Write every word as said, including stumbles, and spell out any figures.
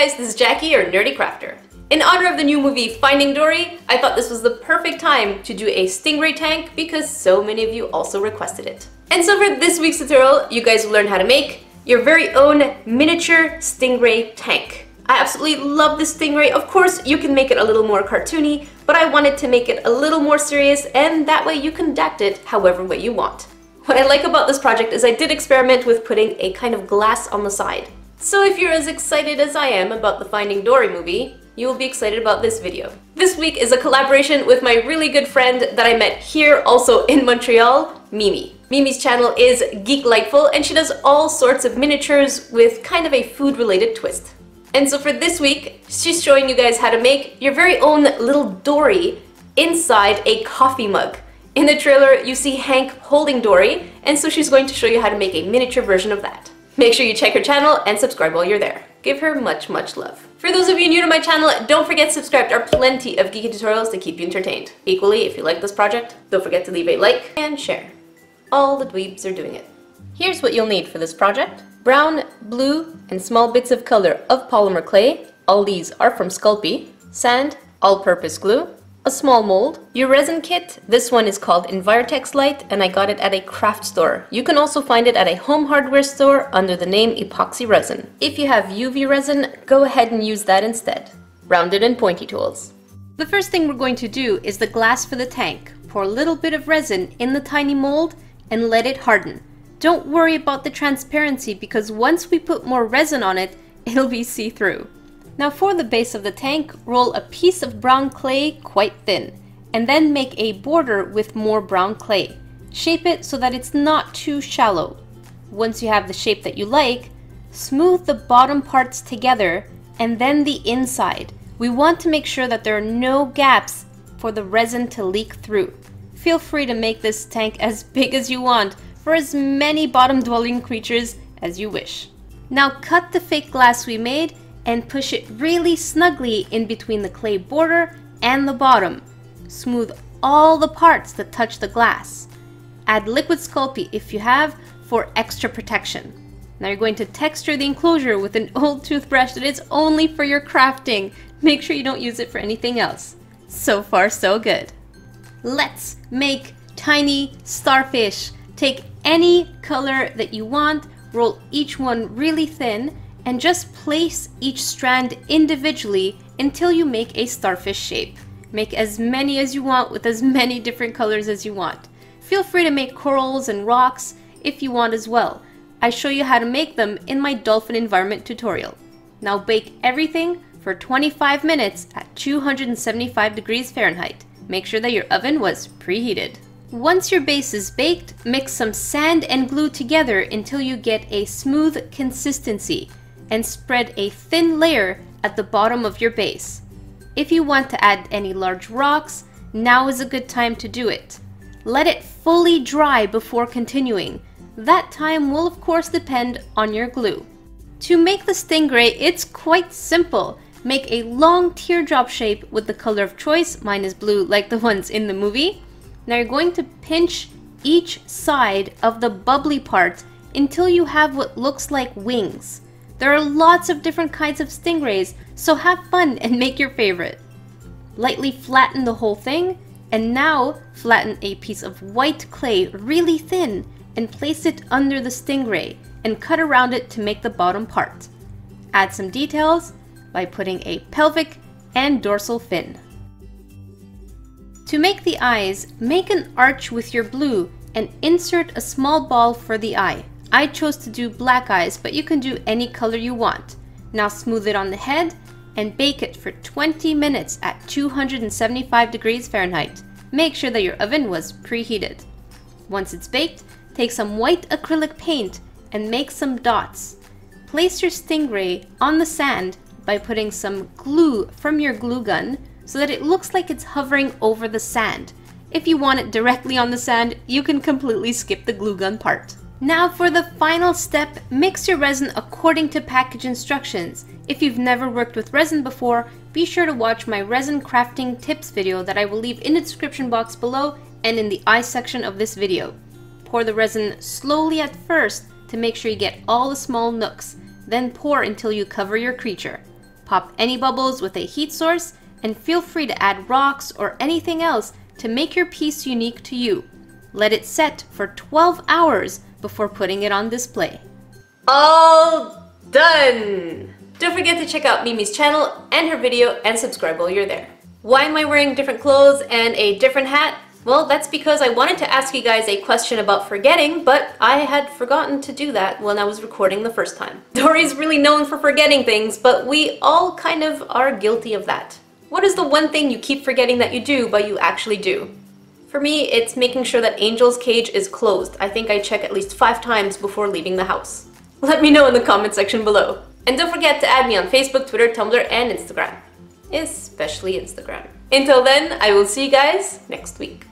guys, this is Jackie or Nerdy Crafter. In honor of the new movie Finding Dory, I thought this was the perfect time to do a stingray tank because so many of you also requested it. And so for this week's tutorial, you guys will learn how to make your very own miniature stingray tank. I absolutely love this stingray. Of course, you can make it a little more cartoony, but I wanted to make it a little more serious, and that way you can adapt it however way you want. What I like about this project is I did experiment with putting a kind of glass on the side. So if you're as excited as I am about the Finding Dory movie, you will be excited about this video. This week is a collaboration with my really good friend that I met here, also in Montreal, Mimi. Mimi's channel is Geek Lightful, and she does all sorts of miniatures with kind of a food-related twist. And so for this week, she's showing you guys how to make your very own little Dory inside a coffee mug. In the trailer, you see Hank holding Dory, and so she's going to show you how to make a miniature version of that. Make sure you check her channel and subscribe while you're there. Give her much, much love. For those of you new to my channel, don't forget to subscribe. There are plenty of geeky tutorials to keep you entertained. Equally, if you like this project, don't forget to leave a like and share. All the dweebs are doing it. Here's what you'll need for this project. Brown, blue, and small bits of color of polymer clay, all these are from Sculpey, sand, all-purpose glue, a small mold, your resin kit, this one is called Envirotex Lite and I got it at a craft store. You can also find it at a home hardware store under the name Epoxy Resin. If you have U V resin, go ahead and use that instead. Rounded and pointy tools. The first thing we're going to do is the glass for the tank. Pour a little bit of resin in the tiny mold and let it harden. Don't worry about the transparency because once we put more resin on it, it'll be see-through. Now for the base of the tank, roll a piece of brown clay quite thin and then make a border with more brown clay. Shape it so that it's not too shallow. Once you have the shape that you like, smooth the bottom parts together and then the inside. We want to make sure that there are no gaps for the resin to leak through. Feel free to make this tank as big as you want, for as many bottom-dwelling creatures as you wish. Now cut the fake glass we made and push it really snugly in between the clay border and the bottom. Smooth all the parts that touch the glass. Add liquid Sculpey if you have for extra protection. Now you're going to texture the enclosure with an old toothbrush that is only for your crafting. Make sure you don't use it for anything else. So far, so good. Let's make tiny starfish. Take any color that you want, roll each one really thin, and just place each strand individually until you make a starfish shape. Make as many as you want with as many different colors as you want. Feel free to make corals and rocks if you want as well. I show you how to make them in my dolphin environment tutorial. Now bake everything for twenty-five minutes at two hundred seventy-five degrees Fahrenheit. Make sure that your oven was preheated. Once your base is baked, mix some sand and glue together until you get a smooth consistency and spread a thin layer at the bottom of your base. If you want to add any large rocks, now is a good time to do it. Let it fully dry before continuing. That time will of course depend on your glue. To make the stingray, it's quite simple. Make a long teardrop shape with the color of choice, mine is blue like the ones in the movie. Now you're going to pinch each side of the bubbly part until you have what looks like wings. There are lots of different kinds of stingrays, so have fun and make your favorite. Lightly flatten the whole thing, and now flatten a piece of white clay really thin and place it under the stingray and cut around it to make the bottom part. Add some details by putting a pelvic and dorsal fin. To make the eyes, make an arch with your blue and insert a small ball for the eye. I chose to do black eyes, but you can do any color you want. Now smooth it on the head and bake it for twenty minutes at two hundred seventy-five degrees Fahrenheit. Make sure that your oven was preheated. Once it's baked, take some white acrylic paint and make some dots. Place your stingray on the sand by putting some glue from your glue gun so that it looks like it's hovering over the sand. If you want it directly on the sand, you can completely skip the glue gun part. Now for the final step, mix your resin according to package instructions. If you've never worked with resin before, be sure to watch my resin crafting tips video that I will leave in the description box below and in the eye section of this video. Pour the resin slowly at first to make sure you get all the small nooks, then pour until you cover your creature. Pop any bubbles with a heat source, and feel free to add rocks or anything else to make your piece unique to you. Let it set for twelve hours before putting it on display. All done! Don't forget to check out Mimi's channel and her video and subscribe while you're there. Why am I wearing different clothes and a different hat? Well, that's because I wanted to ask you guys a question about forgetting, but I had forgotten to do that when I was recording the first time. Dory's really known for forgetting things, but we all kind of are guilty of that. What is the one thing you keep forgetting that you do, but you actually do? For me, it's making sure that Angel's cage is closed. I think I check at least five times before leaving the house. Let me know in the comment section below. And don't forget to add me on Facebook, Twitter, Tumblr, and Instagram. Especially Instagram. Until then, I will see you guys next week.